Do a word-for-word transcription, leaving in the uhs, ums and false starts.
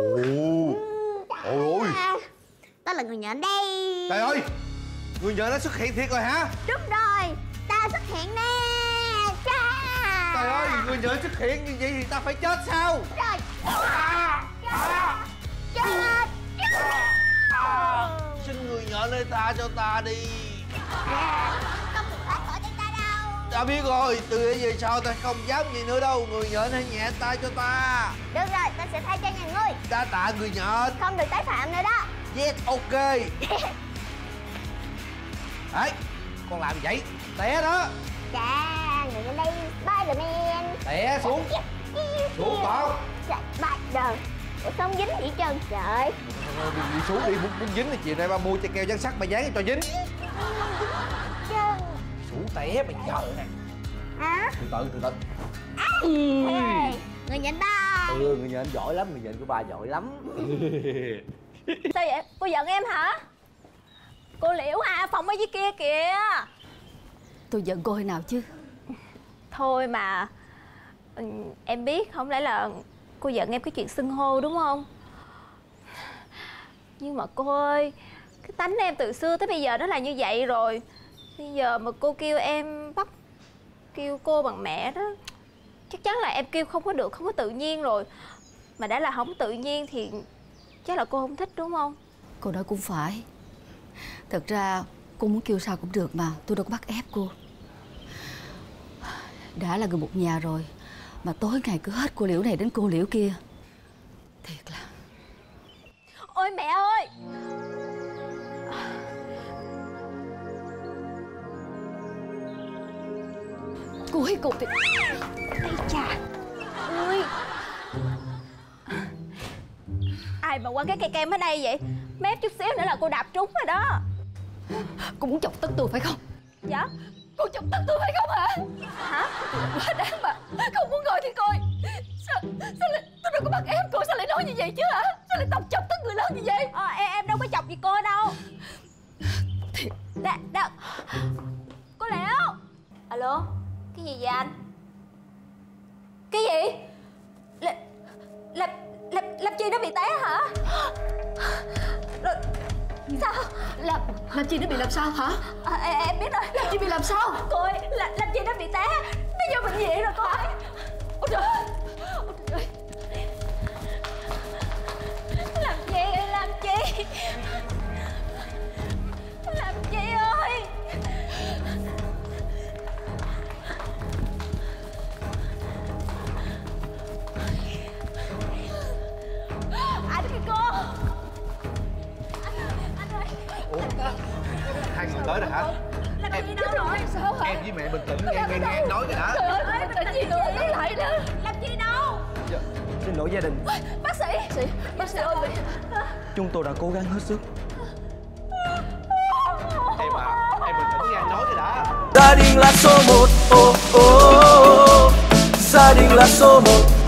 Ôi ôi, tao là người nhện đây. Trời ơi, người nhện đã xuất hiện thiệt rồi hả? Đúng rồi, ta xuất hiện nè. Trời ơi, người nhện xuất hiện như vậy thì ta phải chết sao? Trời, à, chết, à, chết, chết, chết. À, xin người nhện ơi tha cho ta đi. Không được tha tội cho ta đâu. Ta biết rồi, từ bây giờ sau ta không dám gì nữa đâu. Người nhện hãy nhẹ tay cho ta. Được rồi, ta sẽ thay cho nhà ngươi. Ta tạ người nhện. Không được tái phạm nữa đó. Yes, ok. Đấy, con làm vậy, té đó. Chà, người lên đây, Spiderman. Té xuống. Xuống con. Trời, Spider. Ủa không dính gì trơn trời. Đừng đi xuống đi, muốn, muốn dính thì chiều nay ba mua chai keo dán sắt mà dán cho dính. Chân. Xuống té mày trời nè. Hả? Từ từ, từ từ. Ê, người nhện ba. Ừ, người nhện giỏi lắm, người nhện của ba giỏi lắm. Sao vậy? Cô giận em hả? Cô Liễu à, phòng ở dưới kia kìa. Tôi giận cô hồi nào chứ? Thôi mà, em biết không lẽ là cô giận em cái chuyện xưng hô đúng không? Nhưng mà cô ơi, cái tánh em từ xưa tới bây giờ nó là như vậy rồi. Bây giờ mà cô kêu em bắt kêu cô bằng mẹ đó, chắc chắn là em kêu không có được, không có tự nhiên rồi. Mà đã là không tự nhiên thì chắc là cô không thích đúng không? Cô nói cũng phải. Thật ra cô muốn kêu sao cũng được mà, tôi đâu có bắt ép cô. Đã là người một nhà rồi mà tối ngày cứ hết cô Liễu này đến cô Liễu kia, thiệt là. Ôi mẹ ơi, cuối cùng thì ây chà. Ui, ai mà quăng cái cây kem ở đây vậy? Mép chút xíu nữa là cô đạp trúng rồi đó. Cô muốn chọc tức tôi phải không? Dạ. Cô chọc tức tôi phải không hả? Hả? Quá đáng mà. Không muốn ngồi thì coi. Sao, sao lại... Tôi đâu có bắt em cô. Sao lại nói như vậy chứ hả? Sao lại tộc chọc tức người lớn như vậy? Ờ, em, em đâu có chọc gì cô đâu. Thiệt. Đã, đã... Cô Liễu. Alo. Cái gì vậy anh? Cái gì? Là... Là... Lập, Lập Chi nó bị té hả? Rồi, sao? Lập, Lập Chi nó bị làm sao hả? À, em biết rồi. Lập Chi bị làm sao? Cô ơi, Lập, Lập Chi nó bị té. Nó vô bệnh viện rồi cô ơi. Ôi trời ơi. Ôi trời ơi. Lập Chi ơi, Lập Chi. Lập Chi ơi. Hai người tới rồi hả? Em đi đâu rồi? Sao hả? Em với mẹ bình tĩnh, nghe nghe nghe nói rồi hả? Trời ơi, bình tĩnh gì nữa, nói lại nữa. Làm gì đâu? Xin lỗi gia đình. Bác sĩ, bác sĩ ơi, chúng tôi đã cố gắng hết sức. Em à, em bình tĩnh nghe nói rồi đã. Gia đình là số một, gia đình là số một.